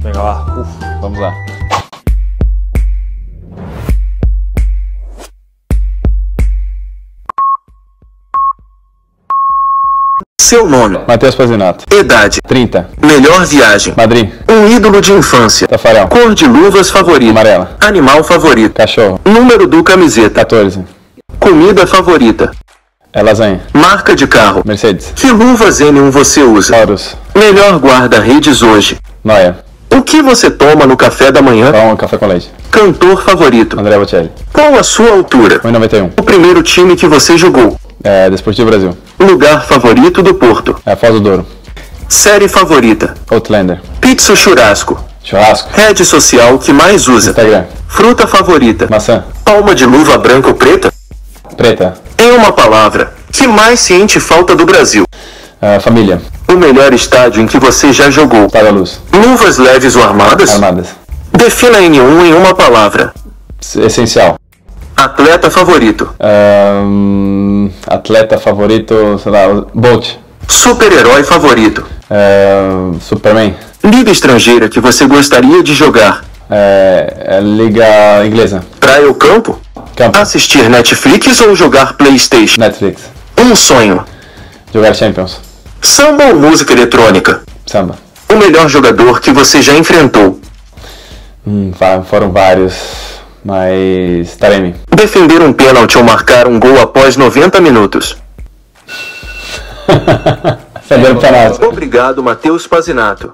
Pega lá. Vamos lá. Seu nome? Mateus Pasinato. Idade? 30. Melhor viagem? Madrid. Um ídolo de infância? Tafarel. Cor de luvas favorita? Amarela. Animal favorito? Cachorro. Número do camiseta? 14. Comida favorita? É lasanha. Marca de carro? Mercedes. Que luvas N1 você usa? Horos. Melhor guarda-redes hoje? Noia. O que você toma no café da manhã? Toma café com leite. Cantor favorito? André Bocelli. Qual a sua altura? 1,91. O primeiro time que você jogou? É, Desportivo Brasil. Lugar favorito do Porto? É, Foz do Douro. Série favorita? Outlander. Pizza ou churrasco? Churrasco. Rede social que mais usa? Instagram. Fruta favorita? Maçã. Palma de luva branca ou preta? Preta. Em uma palavra, que mais sente falta do Brasil? É, família. O melhor estádio em que você já jogou? Para a luz. Luvas leves ou armadas? Armadas. Defina N1 em uma palavra. Essencial. Atleta favorito? Atleta favorito, sei lá, Bolt. Super-herói favorito? Superman. Liga estrangeira que você gostaria de jogar? Liga inglesa. Praia ou campo? Campo. Assistir Netflix ou jogar Playstation? Netflix. Um sonho? Jogar Champions. Samba ou música eletrônica? Samba. O melhor jogador que você já enfrentou? Foram vários. Mas... Taremi. Defender um pênalti ou marcar um gol após 90 minutos. Obrigado, Mateus Pasinato.